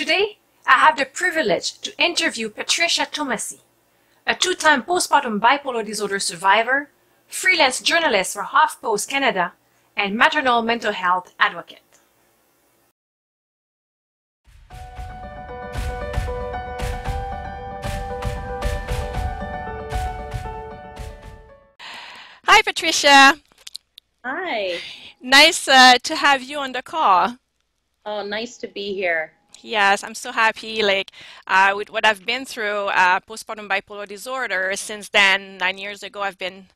Today, I have the privilege to interview Patricia Tomasi, a two-time postpartum bipolar disorder survivor, freelance journalist for HuffPost Canada, and maternal mental health advocate. Hi, Patricia. Hi. Nice to have you on the call. Oh, nice to be here. Yes, I'm so happy, like, with what I've been through, postpartum bipolar disorder. Since then, 9 years ago, I've been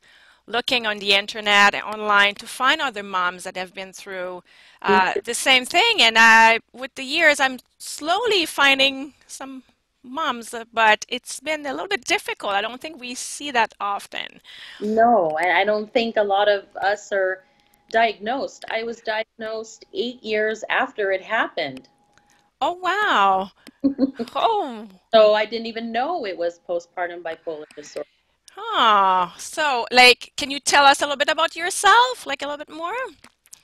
looking on the internet and online to find other moms that have been through the same thing. And with the years, I'm slowly finding some moms, but it's been a little bit difficult. I don't think we see that often. No, and I don't think a lot of us are diagnosed. I was diagnosed 8 years after it happened. Oh, wow. Oh. So I didn't even know it was postpartum bipolar disorder. Oh, so, like, can you tell us a little bit about yourself, like a little bit more?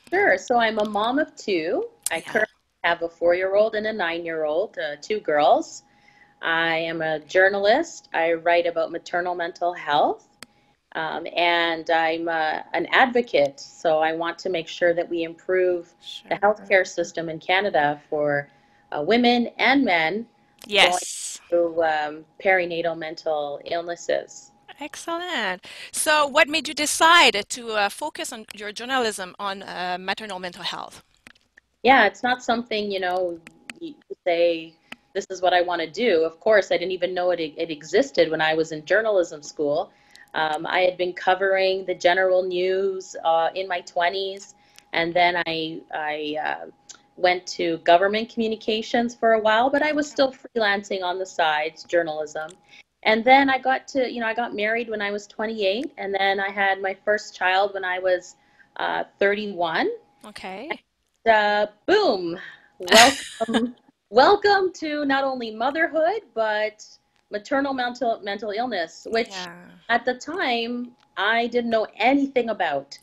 Sure. So I'm a mom of two. I currently have a 4-year-old and a 9-year-old, two girls. I am a journalist. I write about maternal mental health, and I'm an advocate. So I want to make sure that we improve the healthcare system in Canada for women and men through perinatal mental illnesses. Excellent. So what made you decide to focus on your journalism on maternal mental health? Yeah, it's not something, you know, you say, this is what I want to do. Of course, I didn't even know it existed when I was in journalism school. I had been covering the general news in my 20s, and then I went to government communications for a while, but I was still freelancing on the sides, journalism. And then I got to, you know, I got married when I was 28, and then I had my first child when I was 31. Okay. And, boom. Welcome. Welcome to not only motherhood, but maternal mental illness, which at the time I didn't know anything about.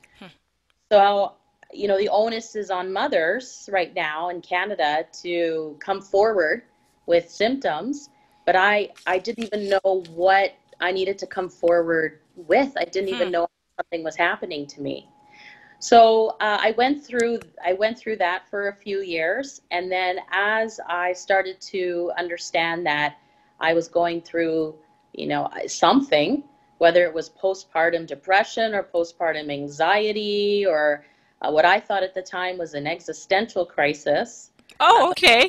So, you know, the onus is on mothers right now in Canada to come forward with symptoms, but I didn't even know what I needed to come forward with. I didn't even know something was happening to me. So I went through that for a few years, and then as I started to understand that I was going through, you know, something, whether it was postpartum depression or postpartum anxiety or what I thought at the time was an existential crisis. Oh, okay.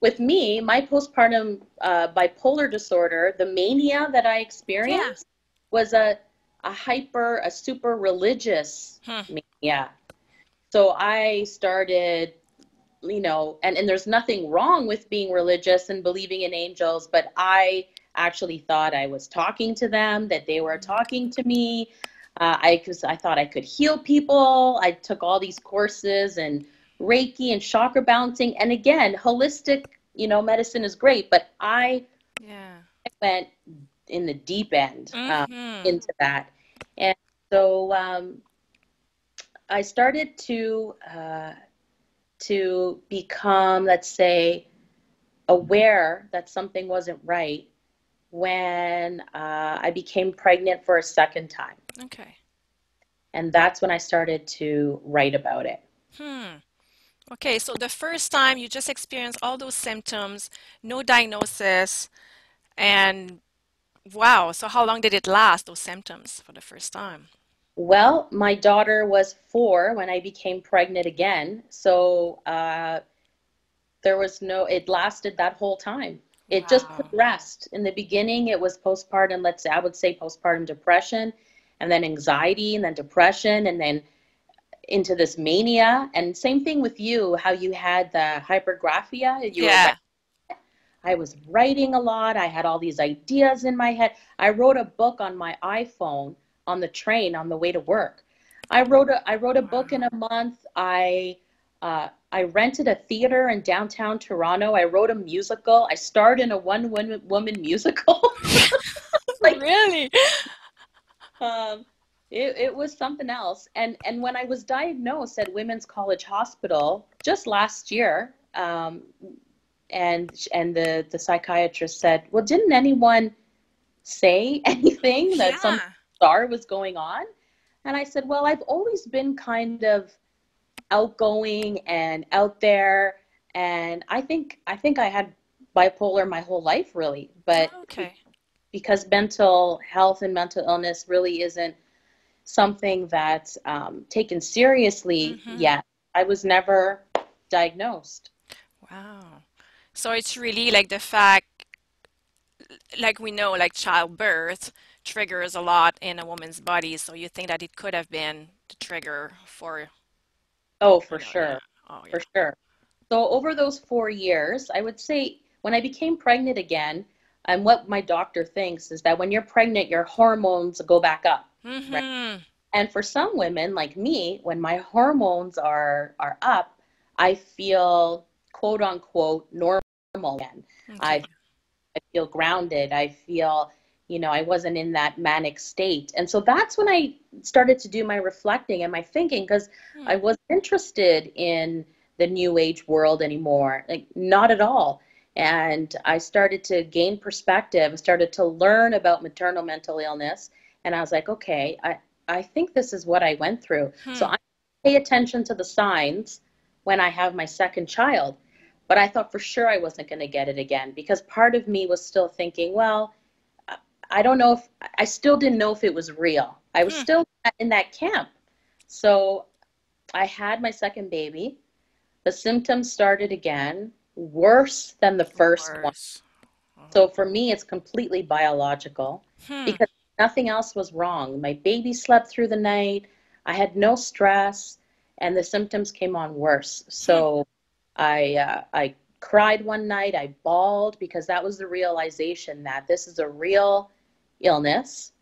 With me, my postpartum bipolar disorder, the mania that I experienced was a super religious mania. So I started, you know, and there's nothing wrong with being religious and believing in angels, but I actually thought I was talking to them, that they were talking to me. I thought I could heal people. I took all these courses and Reiki and chakra balancing. And again, holistic, you know, medicine is great, but I went in the deep end into that. And so I started to become, let's say, aware that something wasn't right when I became pregnant for a second time. Okay. And that's when I started to write about it. Okay, so the first time you just experienced all those symptoms, no diagnosis, and wow. So how long did it last, those symptoms, for the first time? Well, my daughter was 4 when I became pregnant again. So it lasted that whole time. It just progressed. In the beginning, it was postpartum, I would say postpartum depression, and then anxiety, and then depression, and then into this mania. And same thing with you, how you had the hypergraphia. You were I was writing a lot. I had all these ideas in my head. I wrote a book on my iPhone on the train on the way to work. I wrote a book in a month. I rented a theater in downtown Toronto. I wrote a musical. I starred in a one-woman musical. Like, really? It was something else. And when I was diagnosed at Women's College Hospital just last year, and the psychiatrist said, well, didn't anyone say anything that some star was going on? And I said, well, I've always been kind of outgoing and out there, and I think I had bipolar my whole life, really, but because mental health and mental illness really isn't something that's taken seriously yet, I was never diagnosed. Wow. So it's really like the fact, like we know, like childbirth triggers a lot in a woman's body. So you think that it could have been the trigger for... Oh, for sure. Oh, yeah. For sure. So over those 4 years, I would say when I became pregnant again, and what my doctor thinks is that when you're pregnant, your hormones go back up. Right? And for some women like me, when my hormones are up, I feel quote unquote normal again. I feel grounded. I feel, you know, I wasn't in that manic state. And so that's when I started to do my reflecting and my thinking, because I wasn't interested in the new age world anymore, like not at all. And I started to gain perspective, I started to learn about maternal mental illness. And I was like, okay, I think this is what I went through. So I pay attention to the signs when I have my second child. But I thought for sure I wasn't going to get it again, because part of me was still thinking, well, I don't know if, I still didn't know if it was real. I was still in that camp. So I had my second baby. The symptoms started again, worse than the first one. So for me, it's completely biological, because nothing else was wrong. My baby slept through the night. I had no stress, and the symptoms came on worse. So I cried one night. I bawled, because that was the realization that this is a real illness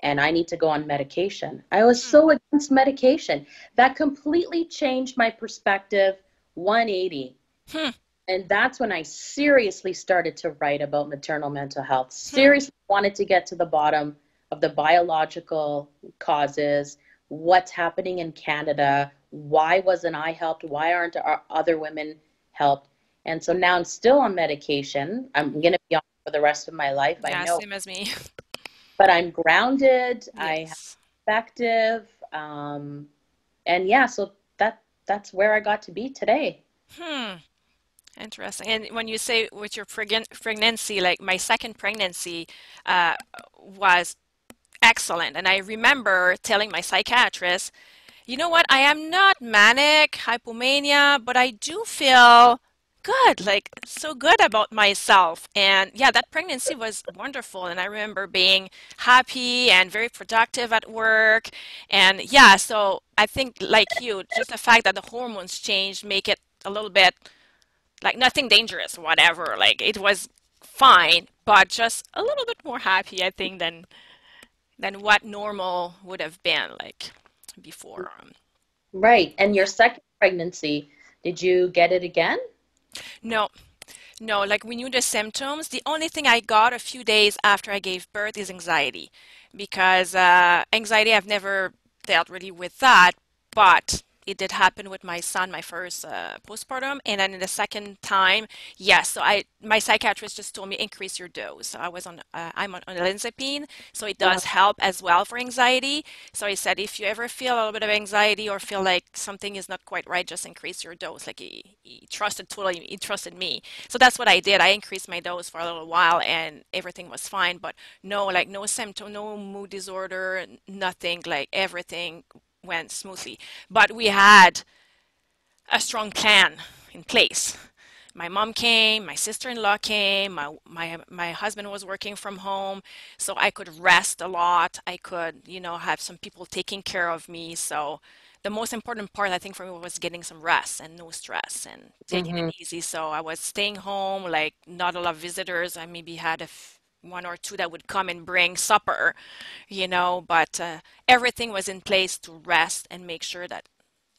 and I need to go on medication. I was so against medication. That completely changed my perspective 180. And that's when I seriously started to write about maternal mental health. Seriously wanted to get to the bottom of the biological causes, what's happening in Canada, why wasn't I helped, why aren't our other women helped? And so now I'm still on medication. I'm going to be on for the rest of my life. Yeah, I know. Same as me. But I'm grounded. Yes. I have perspective. And yeah, so that's where I got to be today. Interesting. And when you say with your pregnancy, like my second pregnancy was excellent. And I remember telling my psychiatrist, you know what, I am not manic, hypomania, but I do feel good, like so good about myself. And yeah, that pregnancy was wonderful. And I remember being happy and very productive at work. And yeah, so I think like you, just the fact that the hormones change make it a little bit like nothing dangerous, whatever, like it was fine, but just a little bit more happy, I think, than what normal would have been like before. Right. And your second pregnancy, did you get it again? No, no, like we knew the symptoms. The only thing I got a few days after I gave birth is anxiety, because anxiety, I've never dealt really with that, but it did happen with my son, my first postpartum, and then in the second time, yes. So my psychiatrist just told me increase your dose. So I was on, I'm on olanzapine, so it does help as well for anxiety. So he said, if you ever feel a little bit of anxiety or feel like something is not quite right, just increase your dose. Like he trusted totally, he trusted me. So that's what I did. I increased my dose for a little while, and everything was fine. But no, like no symptom, no mood disorder, nothing. Like everything went smoothly, but we had a strong plan in place. My mom came, my sister-in-law came, my husband was working from home, so I could rest a lot. I could, you know, have some people taking care of me. So the most important part, I think, for me was getting some rest and no stress and taking it easy. So I was staying home, like not a lot of visitors. I maybe had one or two that would come and bring supper, you know, but everything was in place to rest and make sure that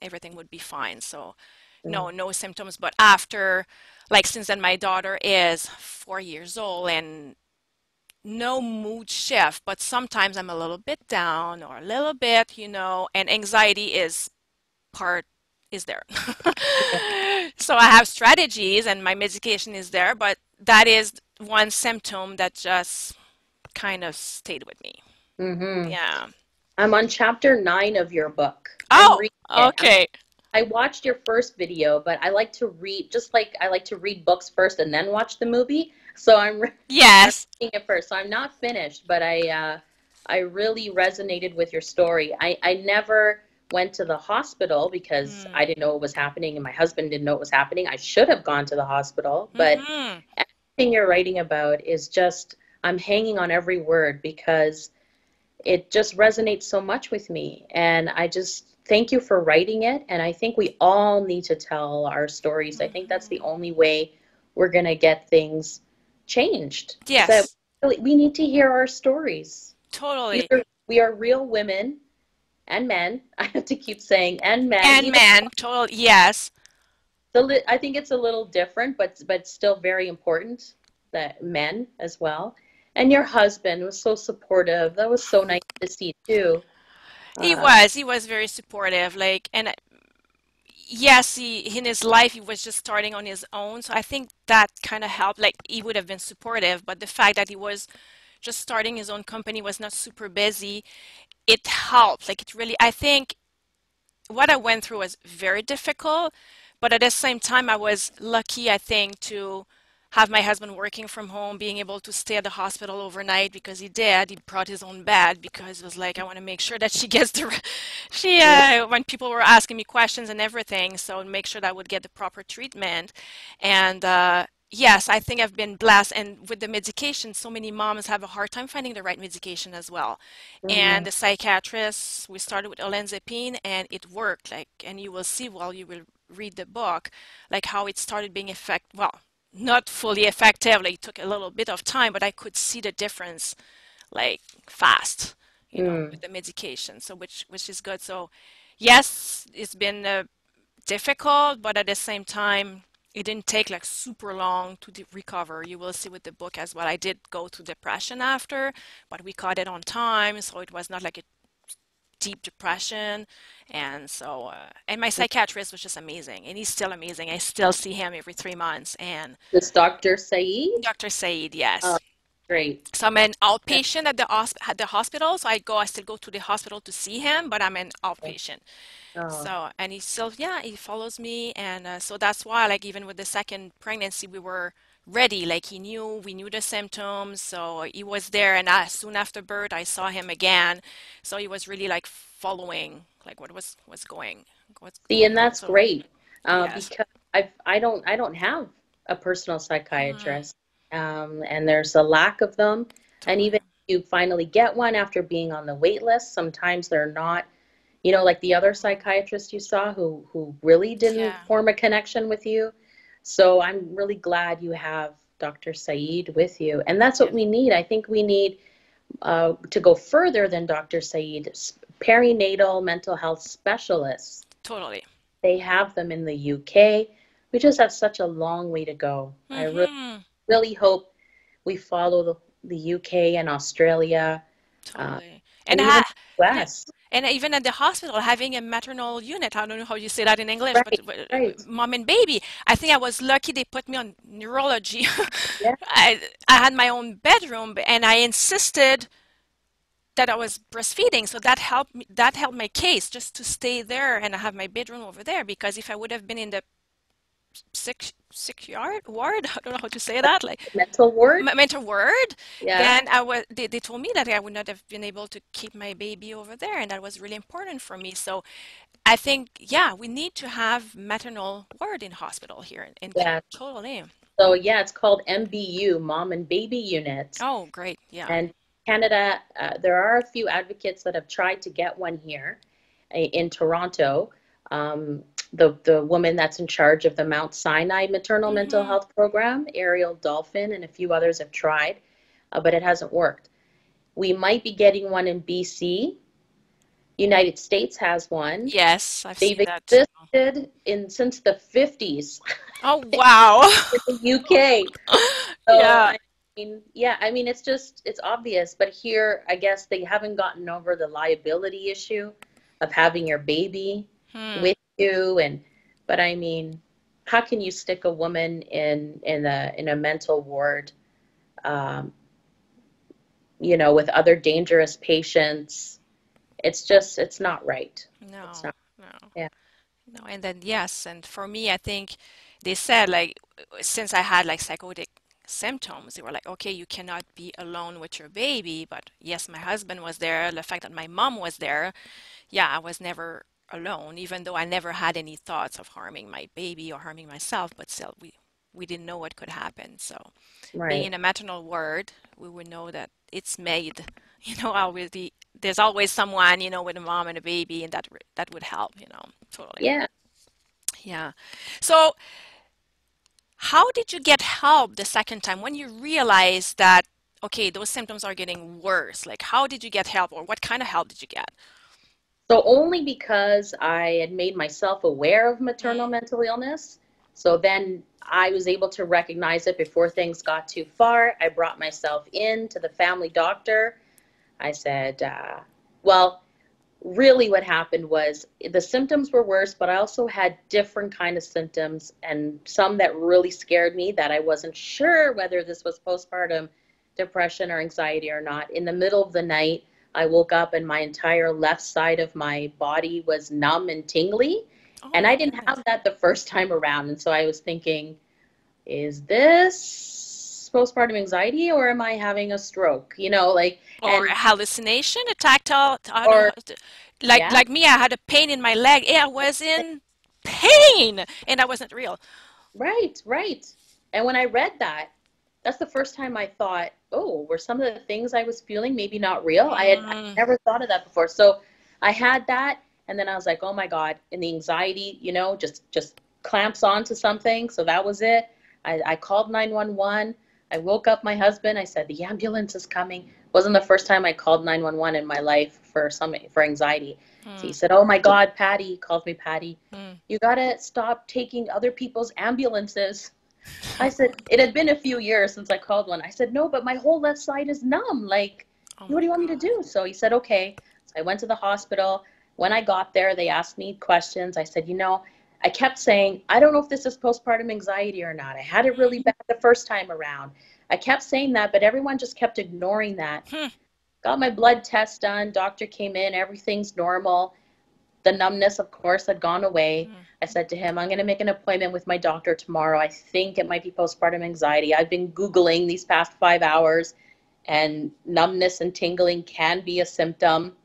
everything would be fine. So no symptoms. But after, like since then, my daughter is 4 years old and no mood shift, but sometimes I'm a little bit down or a little bit, you know, and anxiety is part is there. So I have strategies and my medication is there, but that is one symptom that just kind of stayed with me. Mm-hmm. Yeah. I'm on chapter 9 of your book. Oh, okay. I watched your first video, but I like to read, just like I like to read books first and then watch the movie. So I'm reading it first. So I'm not finished, but I really resonated with your story. I never went to the hospital because I didn't know what was happening and my husband didn't know what was happening. I should have gone to the hospital, but everything you're writing about is just, I'm hanging on every word because it just resonates so much with me. And I just thank you for writing it. And I think we all need to tell our stories. I think that's the only way we're going to get things changed. Yes. So we need to hear our stories. Totally. We are real women and men. I have to keep saying and men. And men. Totally. Yes. I think it's a little different, but still very important that men as well. And your husband was so supportive. That was so nice to see too. He was very supportive. Like, and yes, he, in his life, he was just starting on his own. So I think that kind of helped. Like, he would have been supportive, but the fact that he was just starting his own company, was not super busy, it helped. Like, it really, I think what I went through was very difficult, but at the same time, I was lucky, I think, to have my husband working from home, being able to stay at the hospital overnight, because he brought his own bed, because it was like, I want to make sure that she gets the, when people were asking me questions and everything, so make sure that I would get the proper treatment. And yes, I think I've been blessed. And with the medication, so many moms have a hard time finding the right medication as well. And the psychiatrist, we started with olanzapine and it worked. Like, and you will see while you will read the book, like how it started being effective. Well, not fully effective. Like, it took a little bit of time, but I could see the difference, like, fast, you know, with the medication. So which is good. So yes, it's been difficult, but at the same time, it didn't take like super long to recover. You will see with the book as well. I did go through depression after, but we caught it on time. So it was not like a deep depression. And so, and my psychiatrist was just amazing. And he's still amazing. I still see him every 3 months. And this Dr. Saeed? Dr. Saeed, yes. Oh, great. So I'm an outpatient at the hospital. So I still go to the hospital to see him, but I'm an outpatient. So, and he still, yeah, he follows me. And so that's why, like, even with the second pregnancy, we were ready. Like, we knew the symptoms. So he was there. And soon after birth, I saw him again. So he was really like following, like, what's going on. And that's great. Because I don't have a personal psychiatrist. And there's a lack of them. And even if you finally get one after being on the wait list, sometimes they're not, you know, like the other psychiatrist you saw who really didn't form a connection with you. So I'm really glad you have Dr. Saeed with you. And that's what we need. I think we need to go further than Dr. Saeed, perinatal mental health specialists. Totally. They have them in the UK. We just have such a long way to go. I really hope we follow the UK and Australia. Totally. And even at the hospital, having a maternal unit, I don't know how you say that in English, but mom and baby. I think I was lucky they put me on neurology. I had my own bedroom and I insisted that I was breastfeeding. So that helped my case just to stay there and have my bedroom over there, because if I would have been in the sick ward, I don't know how to say that, like mental ward. Then they told me that I would not have been able to keep my baby over there, and that was really important for me. So I think we need to have maternal ward in hospital here in Canada. Totally. So it's called MBU, mom and baby unit. Oh, great. And Canada, there are a few advocates that have tried to get one here in Toronto. The woman that's in charge of the Mount Sinai maternal mental health program, Ariel Dolphin, and a few others have tried, but it hasn't worked. We might be getting one in BC. United States has one. Yes, I've seen that. They've existed since the 50s. Oh, wow. In the UK. So, I mean, it's obvious, but here, I guess they haven't gotten over the liability issue of having your baby. with you. And, but I mean, how can you stick a woman in a mental ward, you know, with other dangerous patients? It's just, it's not right. No, it's not, no. Yeah. No, and then, yes, and for me, I think they said, like, since I had, like, psychotic symptoms, they were like, okay, you cannot be alone with your baby, but yes, my husband was there, the fact that my mom was there, yeah, I was never alone, even though I never had any thoughts of harming my baby or harming myself, but still, we didn't know what could happen, so right. Being in a maternal ward, we would know that it's made, you know, there's always someone, you know, with a mom and a baby, and that would help, you know, totally. Yeah. Yeah. So how did you get help the second time when you realized that, okay, those symptoms are getting worse? Like, how did you get help, or what kind of help did you get? So only because I had made myself aware of maternal mental illness. So then I was able to recognize it before things got too far. I brought myself in to the family doctor. I said, well, really what happened was the symptoms were worse, but I also had different kind of symptoms and some that really scared me that I wasn't sure whether this was postpartum depression or anxiety or not. In the middle of the night, I woke up and my entire left side of my body was numb and tingly. Oh, and I didn't have that the first time around. And so I was thinking, is this postpartum anxiety or am I having a stroke? You know, like. Or a hallucination, a tactile. Or, like me, I had a pain in my leg. Yeah, I was in pain and I wasn't real. Right, right. And when I read that, that's the first time I thought, oh, were some of the things I was feeling maybe not real? I had never thought of that before. So I had that. And then I was like, oh my God. And the anxiety, you know, just clamps onto something. So that was it. I called 911. I woke up my husband. I said, the ambulance is coming. It wasn't the first time I called 911 in my life for anxiety. So he said, oh my God, Patty, he calls me Patty. You got to stop taking other people's ambulances. I said, it had been a few years since I called one. I said, no, but my whole left side is numb. Like, what do you want me to do? So he said, okay. So I went to the hospital. When I got there, they asked me questions. I said, you know, I kept saying, I don't know if this is postpartum anxiety or not. I had it really bad the first time around. I kept saying that, but everyone just kept ignoring that. Got my blood test done. Doctor came in. Everything's normal. The numbness, of course, had gone away. I said to him, I'm going to make an appointment with my doctor tomorrow. I think it might be postpartum anxiety. I've been Googling these past 5 hours, and numbness and tingling can be a symptom.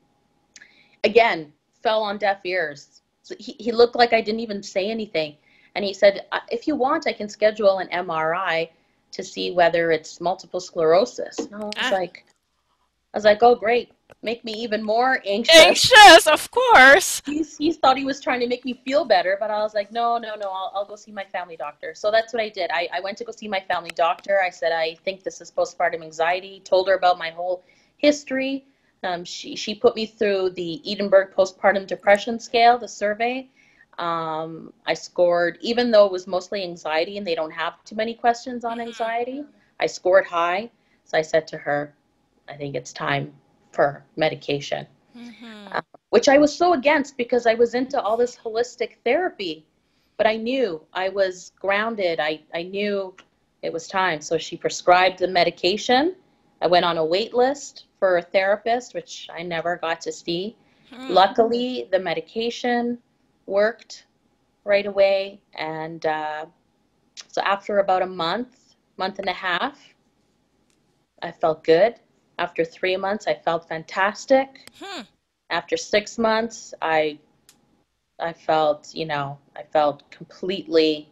Again, fell on deaf ears. So he looked like I didn't even say anything. And he said, if you want, I can schedule an MRI to see whether it's multiple sclerosis. And I was like, oh, great. Make me even more anxious. Anxious, of course. He thought he was trying to make me feel better, but I was like, no, I'll go see my family doctor. So that's what I did. I went to go see my family doctor. I said, I think this is postpartum anxiety. Told her about my whole history. She put me through the Edinburgh postpartum depression scale, the survey. I scored, even though it was mostly anxiety and they don't have too many questions on anxiety, I scored high. So I said to her, I think it's time for medication, which I was so against because I was into all this holistic therapy, but I knew I was grounded. I knew it was time. So she prescribed the medication. I went on a wait list for a therapist, which I never got to see. Luckily, the medication worked right away. And so after about a month and a half, I felt good. After 3 months, I felt fantastic. After 6 months, I felt, you know, I felt completely,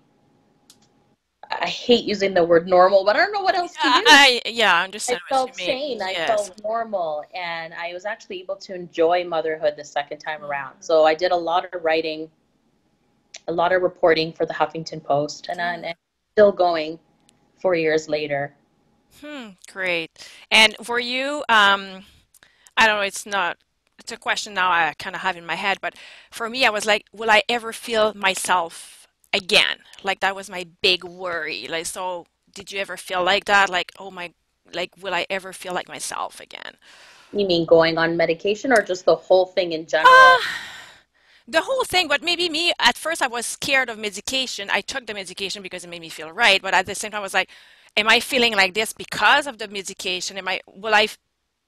I hate using the word normal, but I don't know what else to use. I understand what you mean. I felt sane. Yes. I felt normal. And I was actually able to enjoy motherhood the second time around. So I did a lot of writing, a lot of reporting for the Huffington Post. And I'm still going 4 years later. Great. And were you, I don't know, it's a question now I kind of have in my head, but for me, I was like, will I ever feel myself again? Like, that was my big worry. Like, so did you ever feel like that? Like, oh my, like, will I ever feel like myself again? You mean going on medication or just the whole thing in general? the whole thing. But maybe me, at first I was scared of medication. I took the medication because it made me feel right. But at the same time, I was like, am I feeling like this because of the medication? Will I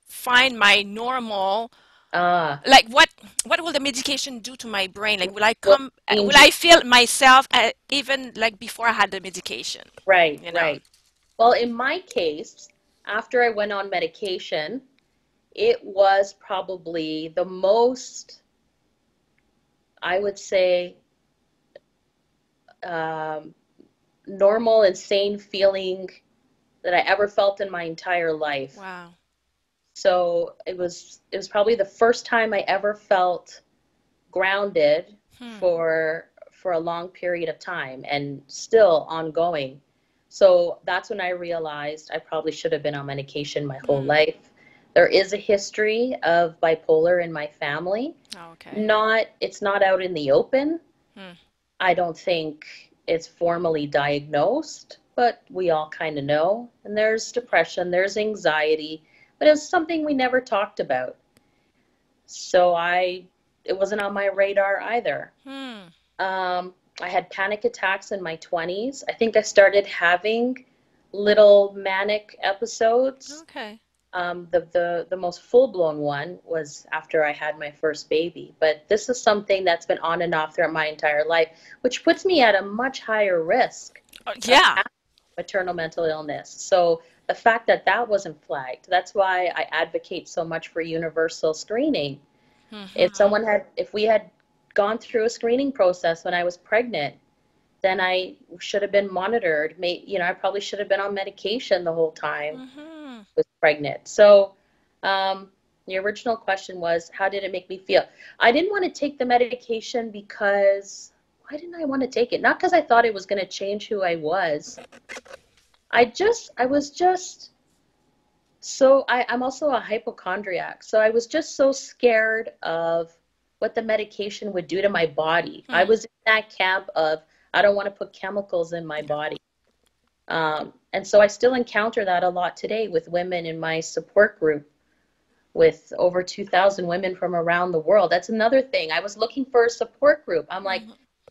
find my normal, like what will the medication do to my brain? Like, will I feel myself even like before I had the medication? Right, you know? Right. Well, in my case, after I went on medication, it was probably the most, I would say, normal and sane feeling that I ever felt in my entire life. Wow. So it was probably the first time I ever felt grounded for a long period of time, and still ongoing. So that's when I realized I probably should have been on medication my whole life. There is a history of bipolar in my family. Oh, okay. It's not out in the open. I don't think it's formally diagnosed, but we all kind of know. And there's depression, there's anxiety, but it's something we never talked about. So it wasn't on my radar either. I had panic attacks in my 20s. I think I started having little manic episodes. Okay. The most full-blown one was after I had my first baby. But this is something that's been on and off throughout my entire life, which puts me at a much higher risk of maternal mental illness. So the fact that that wasn't flagged, that's why I advocate so much for universal screening. If we had gone through a screening process when I was pregnant, then I should have been monitored. You know, I probably should have been on medication the whole time. Was pregnant. So the original question was, how did it make me feel? I didn't want to take the medication because, why didn't I want to take it? Not because I thought it was going to change who I was. I'm also a hypochondriac. So I was just so scared of what the medication would do to my body. I was in that camp of, I don't want to put chemicals in my body. And so I still encounter that a lot today with women in my support group, with over 2,000 women from around the world. That's another thing. I was looking for a support group. I'm like,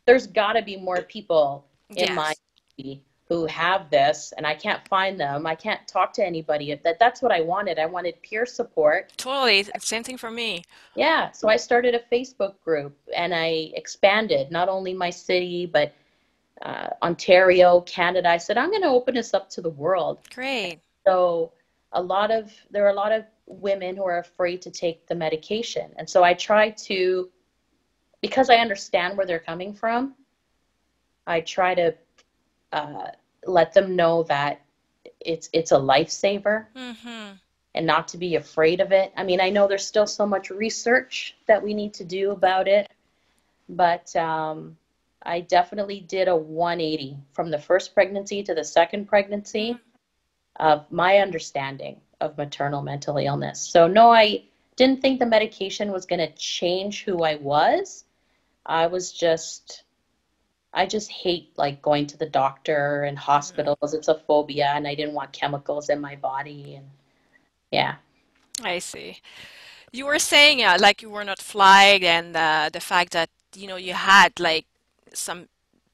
there's got to be more people in my community who have this, and I can't find them. I can't talk to anybody. That's what I wanted. I wanted peer support. Totally. Same thing for me. Yeah. So I started a Facebook group, and I expanded not only my city, but Ontario, Canada. I said, I'm going to open this up to the world. Great. So there are a lot of women who are afraid to take the medication. And so I try to, because I understand where they're coming from, I try to let them know that it's a lifesaver and not to be afraid of it. I mean, I know there's still so much research that we need to do about it, but, I definitely did a 180 from the first pregnancy to the second pregnancy of my understanding of maternal mental illness. So no, I didn't think the medication was going to change who I was. I just hate like going to the doctor and hospitals. It's a phobia, and I didn't want chemicals in my body. And yeah. I see. You were saying like you were not flagged, and the fact that, you know, you had like some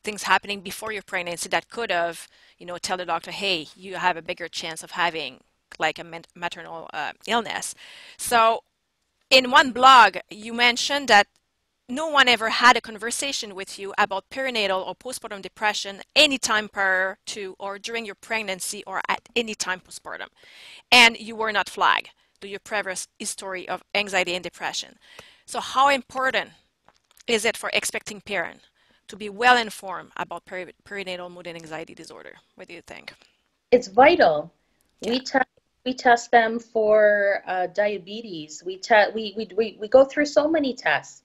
things happening before your pregnancy that could have, you know, tell the doctor, hey, you have a bigger chance of having like a maternal illness. So in one blog, you mentioned that no one ever had a conversation with you about perinatal or postpartum depression anytime prior to or during your pregnancy or at any time postpartum. And you were not flagged to your previous history of anxiety and depression. So how important is it for expecting parents to be well informed about perinatal mood and anxiety disorder? What do you think? It's vital. Yeah. We test them for diabetes. We go through so many tests.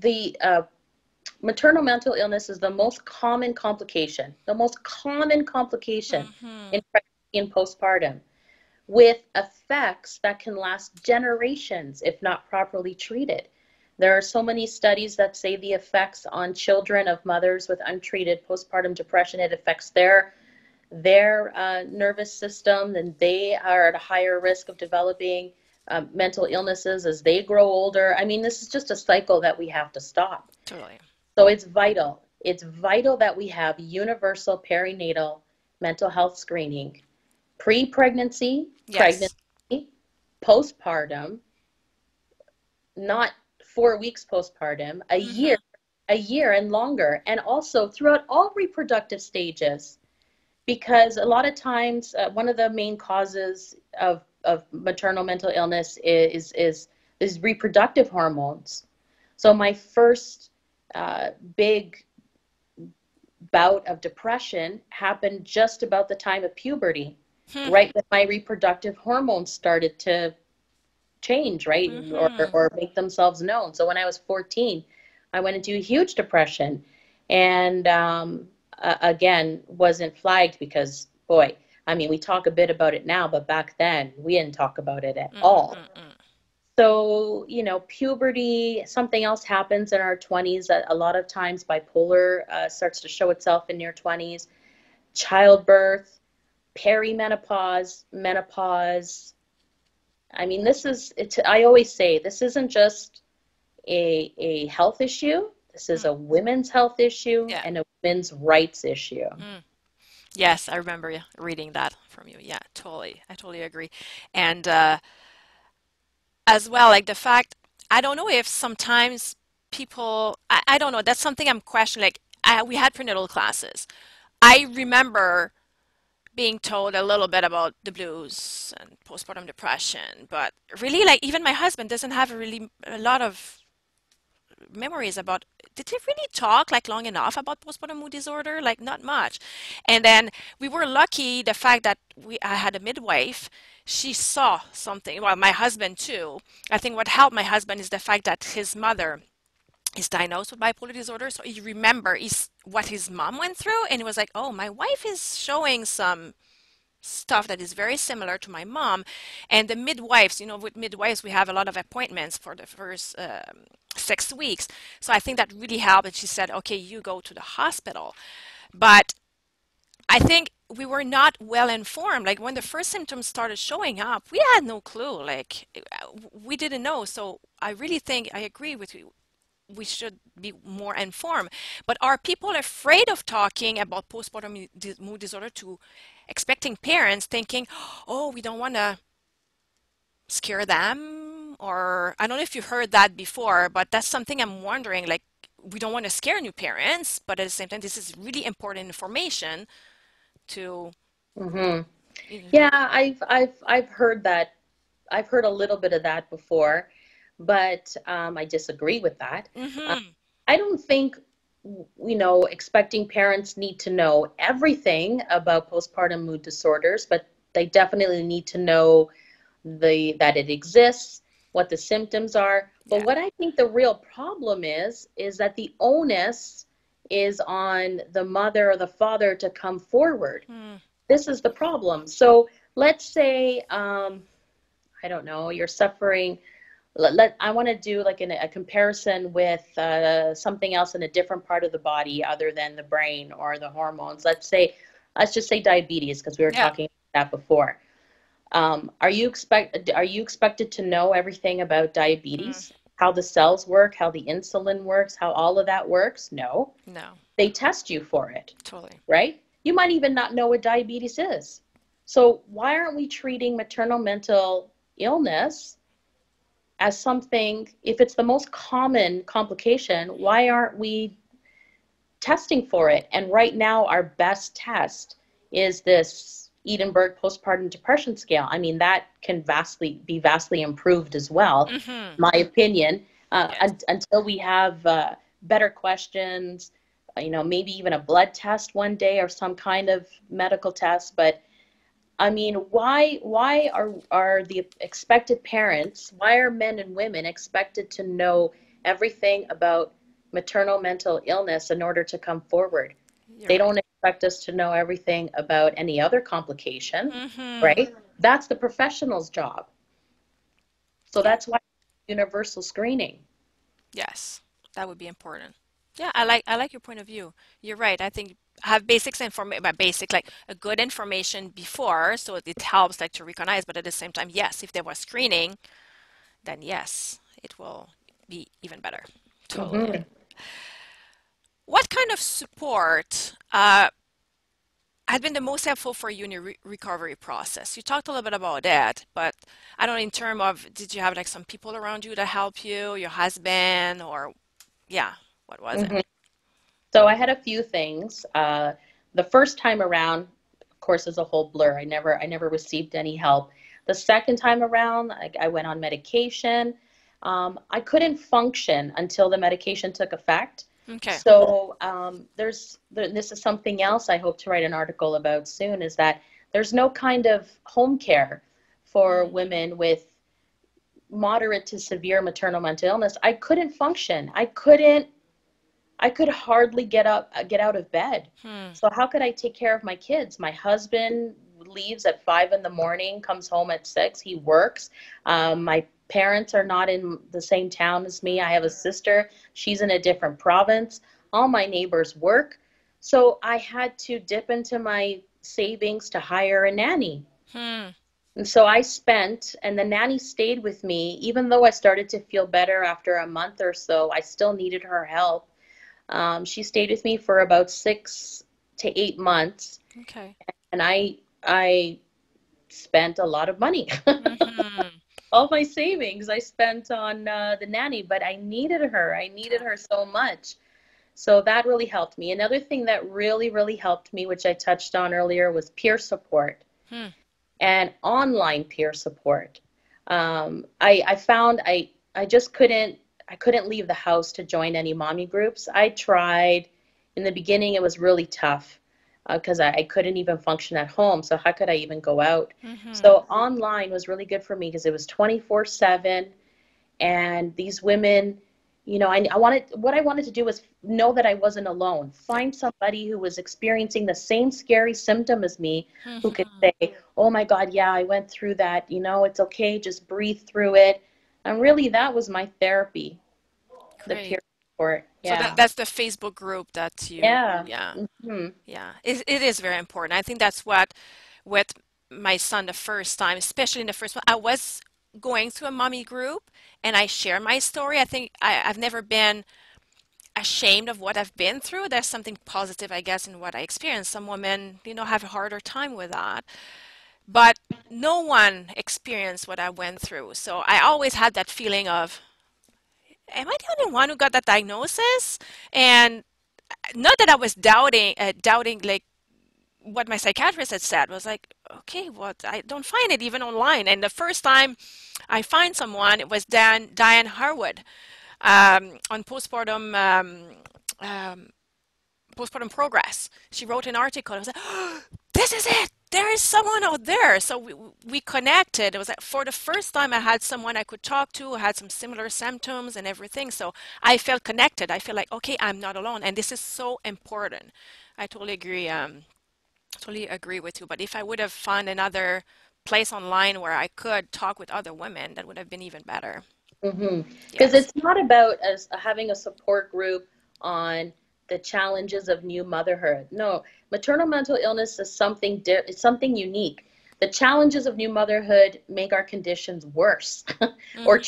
The maternal mental illness is the most common complication. The most common complication in pregnancy and postpartum, with effects that can last generations if not properly treated. There are so many studies that say the effects on children of mothers with untreated postpartum depression, it affects their nervous system, and they are at a higher risk of developing mental illnesses as they grow older. I mean, this is just a cycle that we have to stop. Totally. So it's vital. It's vital that we have universal perinatal mental health screening, pre-pregnancy, yes, pregnancy, postpartum, not 4 weeks postpartum, a mm-hmm. year, a year and longer, and also throughout all reproductive stages, because a lot of times one of the main causes of maternal mental illness is reproductive hormones. So my first big bout of depression happened just about the time of puberty, right when my reproductive hormones started to change, right, or make themselves known. So when I was 14, I went into a huge depression, and again, wasn't flagged because, boy, I mean, we talk a bit about it now, but back then we didn't talk about it at all. So, you know, puberty, something else happens in our 20s. A lot of times bipolar starts to show itself in your 20s, childbirth, perimenopause, menopause. I mean, this is, I always say, this isn't just a health issue. This is a women's health issue and a women's rights issue. Yes, I remember reading that from you. Yeah, totally. I totally agree. And as well, like the fact, I don't know if sometimes people, I don't know, that's something I'm questioning. Like, we had prenatal classes. I remember being told a little bit about the blues and postpartum depression, but really, like, even my husband doesn't have really a lot of memories about, did they really talk like long enough about postpartum mood disorder? Like, not much. And then we were lucky, the fact that I had a midwife, she saw something, well, my husband too. I think what helped my husband is the fact that his mother is diagnosed with bipolar disorder, so he remembers what his mom went through, and he was like, oh, my wife is showing some stuff that is very similar to my mom. And the midwives, you know, with midwives, we have a lot of appointments for the first 6 weeks, so I think that really helped. And she said, okay, you go to the hospital. But I think we were not well informed. Like, when the first symptoms started showing up, we had no clue. Like, we didn't know. So I really think, I agree with you, we should be more informed. But are people afraid of talking about postpartum mood disorder to expecting parents, thinking, oh, we don't want to scare them? Or I don't know if you heard that before, but that's something I'm wondering, like, we don't want to scare new parents, but at the same time, this is really important information to Yeah, I've heard that. I've heard a little bit of that before, but I disagree with that. I don't think, you know, expecting parents need to know everything about postpartum mood disorders, but they definitely need to know that it exists, what the symptoms are. But what I think the real problem is that the onus is on the mother or the father to come forward. This is the problem. So let's say, I don't know, you're suffering. I want to do like a comparison with something else in a different part of the body other than the brain or the hormones. Let's just say diabetes, because we were talking about that before. Are you expected to know everything about diabetes? How the cells work, how the insulin works, how all of that works? No. No. They test you for it. Totally. Right? You might even not know what diabetes is. So why aren't we treating maternal mental illness as something, if it's the most common complication, why aren't we testing for it? And right now, our best test is this Edinburgh postpartum depression scale. I mean, that can be vastly improved as well, my opinion, until we have better questions, you know, maybe even a blood test one day or some kind of medical test. But I mean, why are the expected parents, why are men and women expected to know everything about maternal mental illness in order to come forward? They don't expect us to know everything about any other complication, right? That's the professional's job. So that's why universal screening. Yes, that would be important. Yeah, I like your point of view. You're right. I think have basics information, like a good information before, so it helps like to recognize. But at the same time, yes, if there was screening, then yes, it will be even better. Totally. Mm-hmm. What kind of support had been the most helpful for you in your recovery process? You talked a little bit about that, but I don't know, in terms of, did you have like some people around you to help you, your husband, or yeah, what was mm-hmm. it? So I had a few things. The first time around, of course, is a whole blur. I never received any help. The second time around, I went on medication. I couldn't function until the medication took effect. Okay. So this is something else I hope to write an article about soon, is that there's no kind of home care for women with moderate to severe maternal mental illness. I couldn't function. I could hardly get out of bed. Hmm. So how could I take care of my kids? My husband leaves at 5 in the morning, comes home at 6. He works. My parents are not in the same town as me. I have a sister. She's in a different province. All my neighbors work. So I had to dip into my savings to hire a nanny. Hmm. And so I spent, and the nanny stayed with me. Even though I started to feel better after a month or so, I still needed her help. She stayed with me for about 6 to 8 months. Okay. And I spent a lot of money. Mm-hmm. All my savings I spent on the nanny, but I needed her. I needed her so much. So that really helped me. Another thing that really, really helped me, which I touched on earlier, was peer support and online peer support. I found I just couldn't. I couldn't leave the house to join any mommy groups. I tried. In the beginning, it was really tough because I couldn't even function at home. So how could I even go out? Mm-hmm. So online was really good for me because it was 24/7. And these women, you know, what I wanted to do was know that I wasn't alone. Find somebody who was experiencing the same scary symptom as me, mm-hmm. who could say, oh my God, yeah, I went through that. You know, it's okay. Just breathe through it. And really, that was my therapy, the peer support. Yeah. So that's the Facebook group that you, yeah, mm-hmm. yeah. It is very important. I think that's what, with my son the first time, especially in the first one, I was going to a mommy group and I share my story. I think I've never been ashamed of what I've been through. There's something positive, I guess, in what I experienced. Some women, you know, have a harder time with that. But no one experienced what I went through. So I always had that feeling of, am I the only one who got that diagnosis? And not that I was doubting like what my psychiatrist had said. I was like, okay, well, I don't find it even online. And the first time I find someone, it was Diane Harwood on postpartum progress. She wrote an article. I was like, oh, this is it. There is someone out there. So we connected. It was like, for the first time I had someone I could talk to who had some similar symptoms and everything. So I felt connected. I feel like, okay, I'm not alone. And this is so important. I totally agree. With you. But if I would have found another place online where I could talk with other women, that would have been even better. Mm-hmm. Because it's not about having a support group on the challenges of new motherhood. No, maternal mental illness is something unique. The challenges of new motherhood make our conditions worse, mm-hmm. or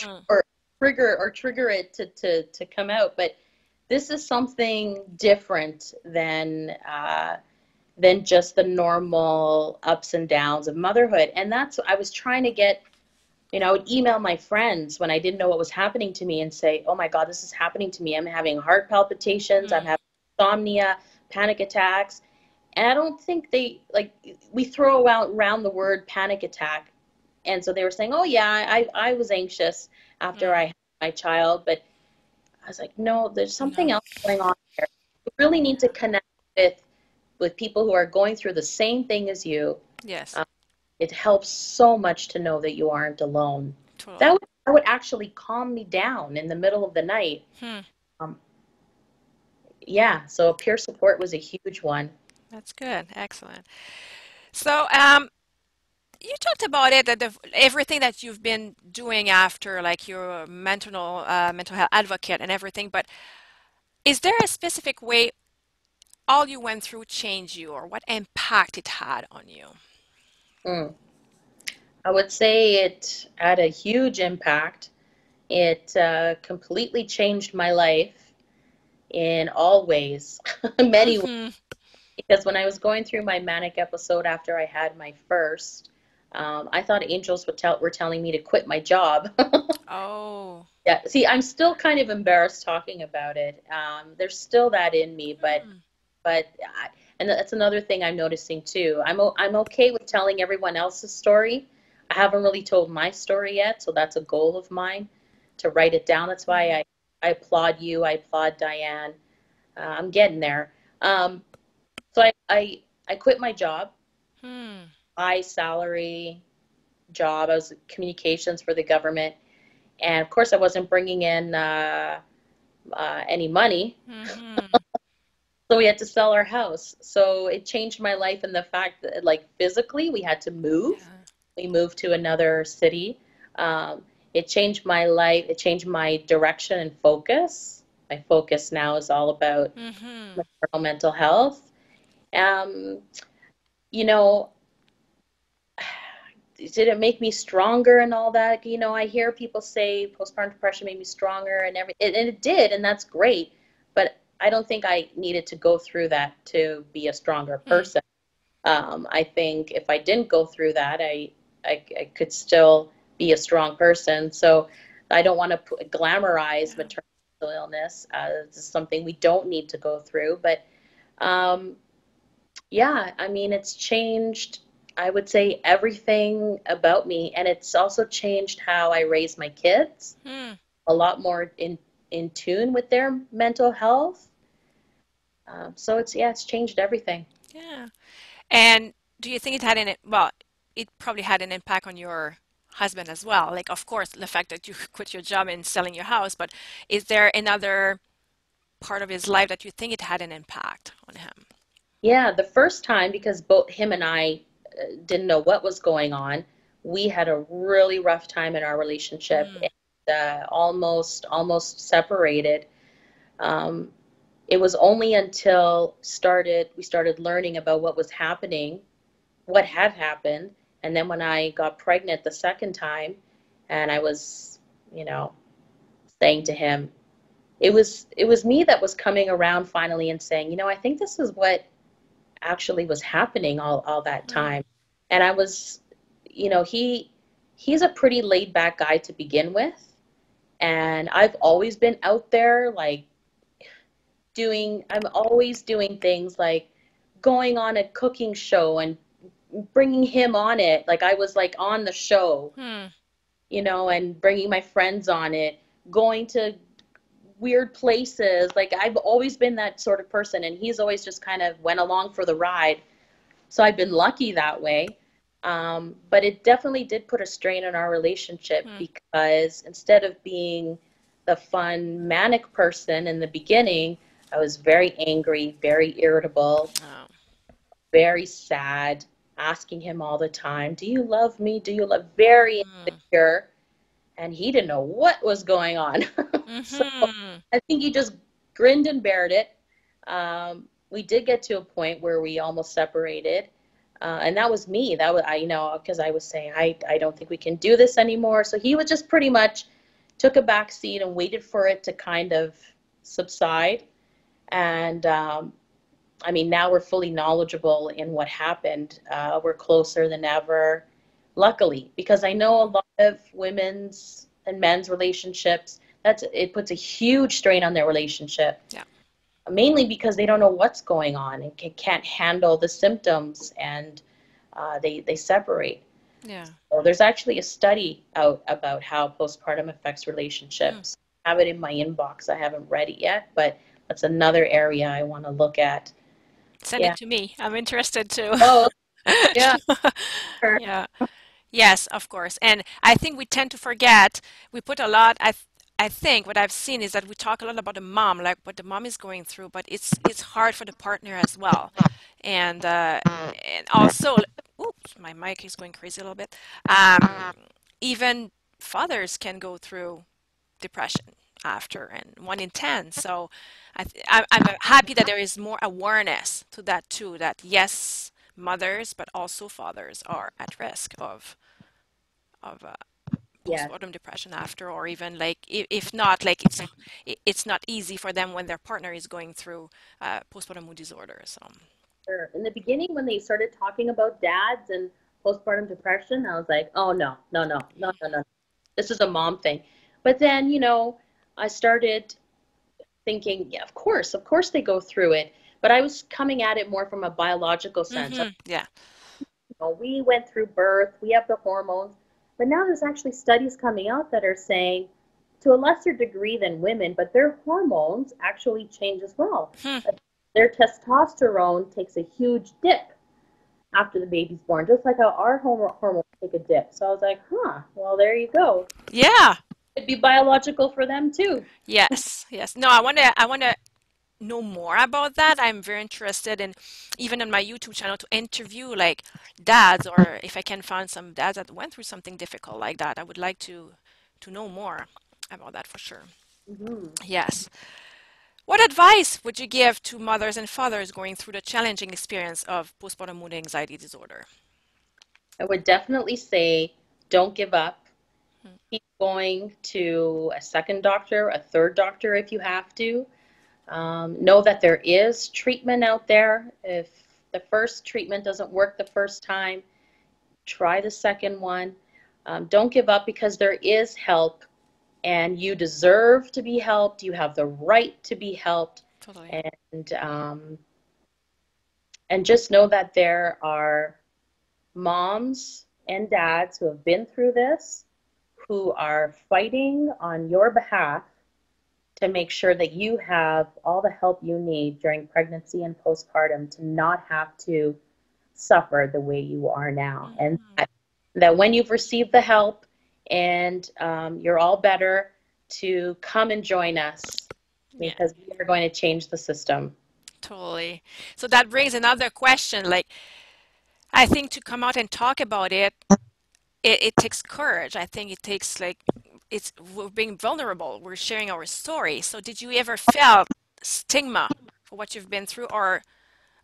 trigger it to come out. But this is something different than just the normal ups and downs of motherhood. And that's what I was trying to get. You know, I would email my friends when I didn't know what was happening to me and say, oh my God, this is happening to me. I'm having heart palpitations. Mm-hmm. I'm having insomnia, panic attacks. And I don't think we throw out around the word panic attack. And so they were saying, oh yeah, I was anxious after I had my child. But I was like, no, there's something else going on here. You really need to connect with people who are going through the same thing as you. Yes. It helps so much to know that you aren't alone. Totally. That would actually calm me down in the middle of the night. Yeah, so peer support was a huge one. That's good, excellent. So you talked about it, that everything that you've been doing after, like you're a mental health advocate and everything, but is there a specific way all you went through changed you, or what impact it had on you? I would say it had a huge impact. It completely changed my life in all ways, many ways. Because when I was going through my manic episode after I had my first, I thought angels would were telling me to quit my job. Oh. Yeah. See, I'm still kind of embarrassed talking about it. There's still that in me, but and that's another thing I'm noticing too. I'm okay with telling everyone else's story. I haven't really told my story yet, so that's a goal of mine, to write it down. That's why I applaud you. I applaud Diane. I'm getting there. So I quit my job, high salary job. I was communications for the government. And of course I wasn't bringing in any money. So we had to sell our house. So it changed my life in the fact that, like, physically we had to move. We moved to another city. It changed my life. It changed my direction and focus. My focus now is all about mental health. You know, did it make me stronger and all that? You know, I hear people say postpartum depression made me stronger and everything, and it did, and that's great. But I don't think I needed to go through that to be a stronger person. I think if I didn't go through that, I could still be a strong person. So I don't want to glamorize maternal illness. This is something we don't need to go through, but yeah, I mean, it's changed, I would say, everything about me. And it's also changed how I raise my kids, a lot more in tune with their mental health. So it's, yeah, it's changed everything. Yeah. And do you think it had an, well, it probably had an impact on your husband as well. Like, of course, the fact that you quit your job and selling your house, but is there another part of his life that you think it had an impact on him? Yeah, the first time, because both him and I didn't know what was going on, we had a really rough time in our relationship, and, almost separated. It was only until we started learning about what was happening, what had happened, and then when I got pregnant the second time, and I was, you know, saying to him, it was me that was coming around finally and saying, you know, I think this is what actually was happening all that time. And I was, you know, he's a pretty laid back guy to begin with, and I've always been out there, like, I'm always doing things, like going on a cooking show and bringing him on it, like I was like on the show, you know, and bringing my friends on it, going to weird places. Like, I've always been that sort of person, and he's always just kind of went along for the ride. So I've been lucky that way. But it definitely did put a strain on our relationship, because instead of being the fun manic person in the beginning, I was very angry, very irritable, very sad, asking him all the time, do you love me? Do you love? Very insecure. And he didn't know what was going on. So I think he just grinned and bared it. We did get to a point where we almost separated. And that was me. That was, you know, because I was saying, I don't think we can do this anymore. So he was just pretty much took a back seat and waited for it to kind of subside. And I mean, now we're fully knowledgeable in what happened. We're closer than ever. Luckily, because I know a lot of women's and men's relationships, it puts a huge strain on their relationship. Yeah. Mainly because they don't know what's going on and can't handle the symptoms, and they separate. Yeah. So there's actually a study out about how postpartum affects relationships. I have it in my inbox. I haven't read it yet, but that's another area I want to look at. Send it to me. I'm interested too. Oh, yeah. Yeah. Yes, of course. And I think we tend to forget, we put a lot, I think what I've seen is that we talk a lot about the mom, like what the mom is going through, but it's hard for the partner as well. And also, oops, my mic is going crazy a little bit. Even fathers can go through depression. after, and 1 in 10. So I'm happy that there is more awareness to that too, that yes, mothers but also fathers are at risk of postpartum depression after, or even like if not, like it's not easy for them when their partner is going through postpartum mood disorder. So in the beginning, when they started talking about dads and postpartum depression, I was like, oh no, this is a mom thing. But then, you know, I started thinking, yeah, of course they go through it, but I was coming at it more from a biological sense. Mm-hmm. Yeah, you know, we went through birth, we have the hormones. But now there's actually studies coming out that are saying, to a lesser degree than women, but their hormones actually change as well. Hmm. Their testosterone takes a huge dip after the baby's born, just like how our hormones take a dip. So I was like, huh, well, there you go. Yeah. It'd be biological for them too. Yes, yes. No, I want to know more about that. I'm very interested in, even on my YouTube channel, to interview like dads, or if I can find some dads that went through something difficult like that. I would like to know more about that for sure. Mm-hmm. Yes. What advice would you give to mothers and fathers going through the challenging experience of postpartum mood anxiety disorder? I would definitely say, don't give up. Mm-hmm. Keep going to a second doctor, a third doctor if you have to. Know that there is treatment out there. If the first treatment doesn't work the first time, try the second one. Don't give up, because there is help, and you deserve to be helped. You have the right to be helped. Totally. And just know that there are moms and dads who have been through this, who are fighting on your behalf to make sure that you have all the help you need during pregnancy and postpartum to not have to suffer the way you are now. Mm-hmm. And that when you've received the help and you're all better, to come and join us, because we are going to change the system. Totally. So that brings another question. Like, I think to come out and talk about it, it takes courage. I think it takes like, we're being vulnerable, we're sharing our story. So did you ever feel stigma for what you've been through, or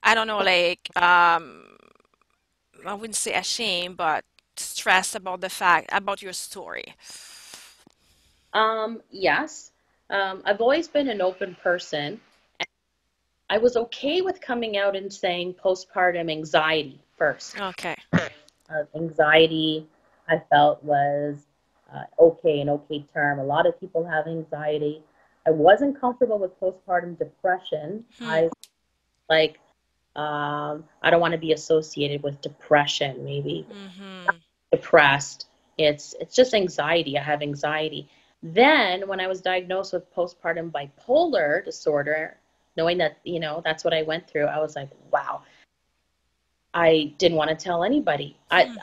I don't know, like I wouldn't say ashamed, but stress about the fact about your story? Yes. I've always been an open person. I was okay with coming out and saying postpartum anxiety first. Okay. Anxiety, I felt, was an okay term. A lot of people have anxiety. I wasn't comfortable with postpartum depression. Hmm. I like, I don't want to be associated with depression. Maybe mm-hmm. depressed. It's just anxiety. I have anxiety. Then when I was diagnosed with postpartum bipolar disorder, knowing that, you know, that's what I went through, I was like, wow. I didn't want to tell anybody. Hmm.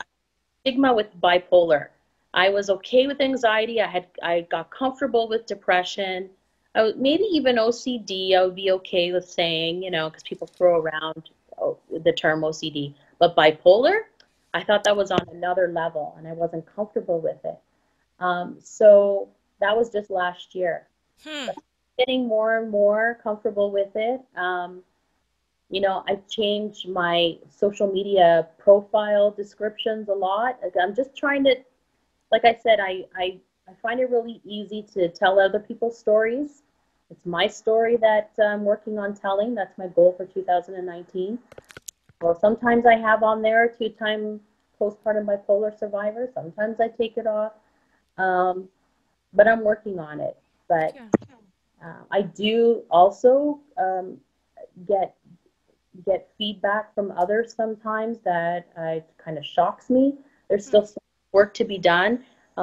Stigma with bipolar. I was okay with anxiety. I got comfortable with depression. I was, maybe even OCD. I would be okay with saying, you know, because people throw around the term OCD. But bipolar, I thought that was on another level, and I wasn't comfortable with it. So that was just last year. Hmm. Getting more and more comfortable with it. You know, I've changed my social media profile descriptions a lot. I'm just trying to. Like I said, I find it really easy to tell other people's stories. It's my story that I'm working on telling. That's my goal for 2019. Well, sometimes I have on there a 2-time postpartum bipolar survivor. Sometimes I take it off. But I'm working on it. But I do also get feedback from others sometimes that kind of shocks me. There's still some work to be done. A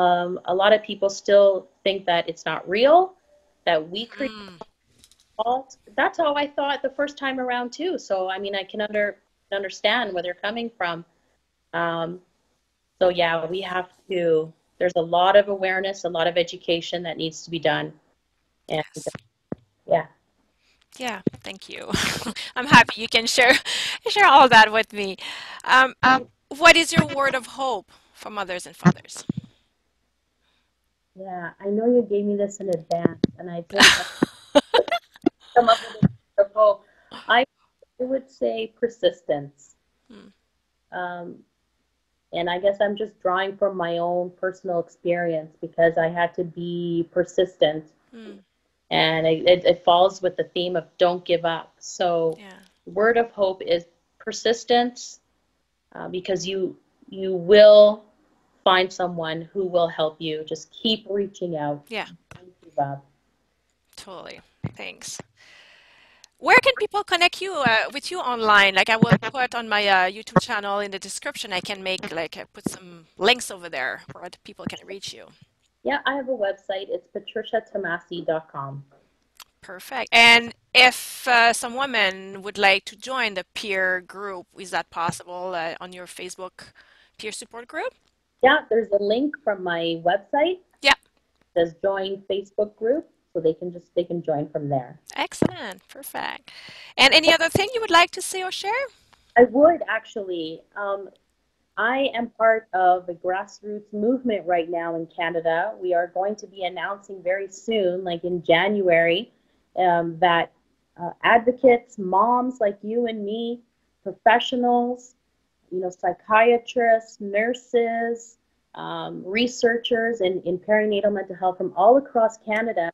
lot of people still think that it's not real, that we create fault. That's how I thought the first time around too. So I mean, I can understand where they're coming from. So yeah, we have to. There's a lot of awareness, a lot of education that needs to be done. And yes. Yeah. Thank you. I'm happy you can share all that with me. What is your word of hope for mothers and fathers? Yeah, I know you gave me this in advance, and I just come up with a couple. I would say persistence. And I guess I'm just drawing from my own personal experience because I had to be persistent. And it falls with the theme of don't give up. So word of hope is persistence, because you will find someone who will help you. Just keep reaching out. Yeah. Don't give up. Totally. Thanks. Where can people connect you with you online? Like I will put on my YouTube channel in the description. I can make put some links over there where other people can reach you. Yeah, I have a website. It's patriciatomasi.com. Perfect. And if some women would like to join the peer group, is that possible on your Facebook peer support group? Yeah, there's a link from my website. Yeah. It says join Facebook group. So they can join from there. Excellent. Perfect. And any other thing you would like to say or share? I would actually. I am part of a grassroots movement right now in Canada. We are going to be announcing very soon, like in January, that advocates, moms like you and me, professionals, psychiatrists, nurses, researchers in perinatal mental health from all across Canada,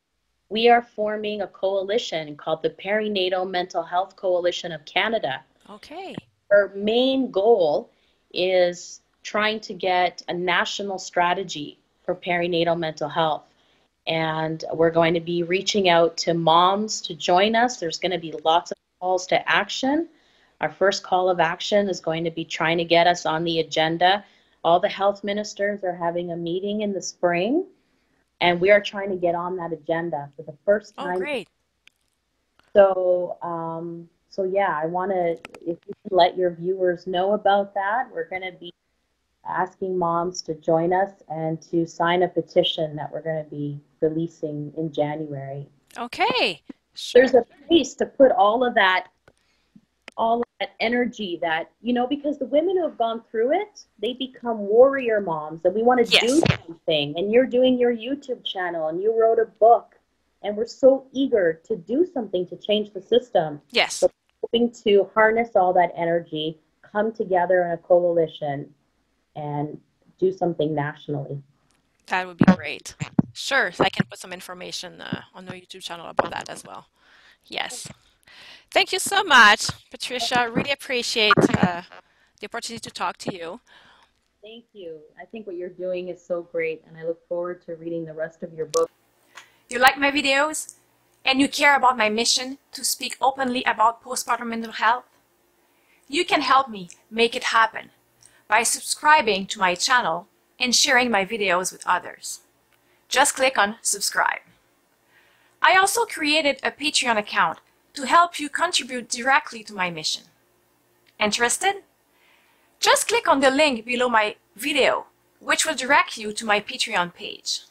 we are forming a coalition called the Perinatal Mental Health Coalition of Canada. Okay. Our main goal is trying to get a national strategy for perinatal mental health. And we're going to be reaching out to moms to join us. There's going to be lots of calls to action. Our first call of action is going to be trying to get us on the agenda. All the health ministers are having a meeting in the spring. And we are trying to get on that agenda for the first time. Oh, great. So yeah, I want to, if you can let your viewers know about that, we're going to be asking moms to join us and to sign a petition that we're going to be releasing in January. Okay. Sure. There's a place to put all of that energy that, because the women who have gone through it, they become warrior moms and we want to do something. And you're doing your YouTube channel and you wrote a book and we're so eager to do something to change the system. Yes. So we're hoping to harness all that energy, come together in a coalition and do something nationally. That would be great. Sure. I can put some information on the YouTube channel about that as well. Yes. Thank you so much, Patricia. I really appreciate the opportunity to talk to you. Thank you. I think what you're doing is so great, and I look forward to reading the rest of your book. If you like my videos and you care about my mission to speak openly about postpartum mental health, you can help me make it happen by subscribing to my channel and sharing my videos with others. Just click on subscribe. I also created a Patreon account to help you contribute directly to my mission. Interested? Just click on the link below my video, which will direct you to my Patreon page.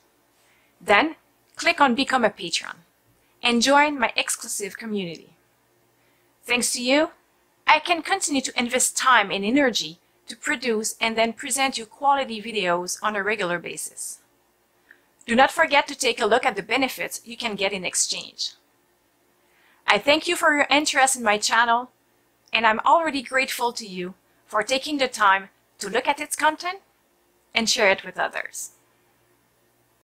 Then click on Become a Patron and join my exclusive community. Thanks to you, I can continue to invest time and energy to produce and then present you quality videos on a regular basis. Do not forget to take a look at the benefits you can get in exchange. I thank you for your interest in my channel, and I'm already grateful to you for taking the time to look at its content and share it with others.